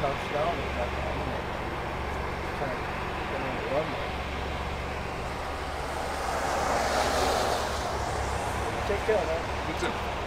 touchdown and got the animal. Kind of been on the runway. Take care, man. You too.